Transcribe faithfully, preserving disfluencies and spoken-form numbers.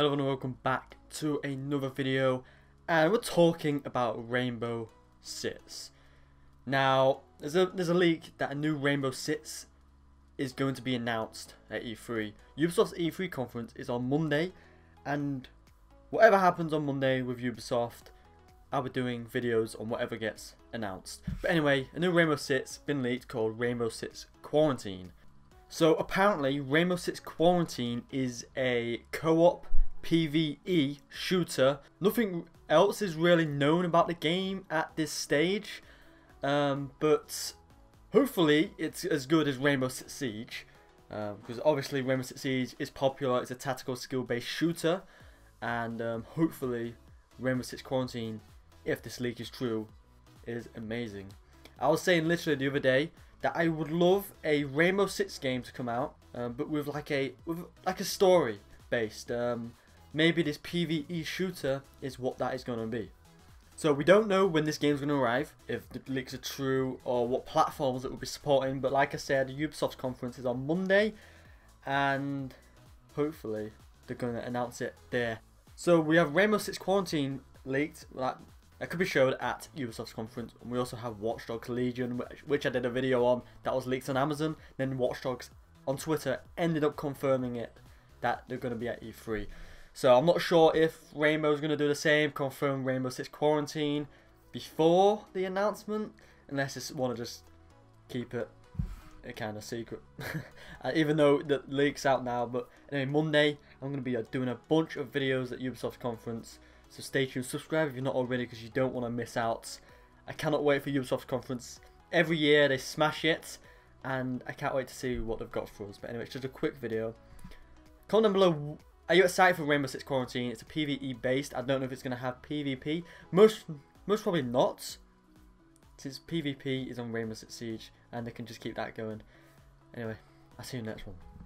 Hello and welcome back to another video, and we're talking about Rainbow Six. Now, there's a there's a leak that a new Rainbow Six is going to be announced at E three. Ubisoft's E three conference is on Monday, and whatever happens on Monday with Ubisoft, I'll be doing videos on whatever gets announced. But anyway, a new Rainbow Six been leaked called Rainbow Six Quarantine. So apparently, Rainbow Six Quarantine is a co-op P V E shooter. Nothing else is really known about the game at this stage, um, but hopefully it's as good as Rainbow Six Siege, um, because obviously Rainbow Six Siege is popular. It's a tactical skill-based shooter, and um, hopefully Rainbow Six Quarantine, if this leak is true, is amazing. I was saying literally the other day that I would love a Rainbow Six game to come out, um, but with like a with like a story based. Um, Maybe this P V E shooter is what that is going to be. So we don't know when this game is going to arrive, if the leaks are true, or what platforms it will be supporting. But like I said, Ubisoft's conference is on Monday, and hopefully they're going to announce it there. So we have Rainbow Six Quarantine leaked. That, that could be showed at Ubisoft's conference. And we also have Watch Dogs Legion, which, which I did a video on, that was leaked on Amazon. Then Watch Dogs on Twitter ended up confirming it, that they're going to be at E three. So I'm not sure if Rainbow's going to do the same, confirm Rainbow Six Quarantine before the announcement, unless they want to just keep it a kind of secret. Even though the leak's out now, but anyway, Monday I'm going to be doing a bunch of videos at Ubisoft's conference, so stay tuned, subscribe if you're not already, because you don't want to miss out. I cannot wait for Ubisoft's conference. Every year they smash it, and I can't wait to see what they've got for us. But anyway, it's just a quick video. Comment down below, are you excited for Rainbow Six Quarantine? It's a P V E based. I don't know if it's going to have P V P. Most most probably not, since P V P is on Rainbow Six Siege, and they can just keep that going. Anyway, I'll see you in the next one.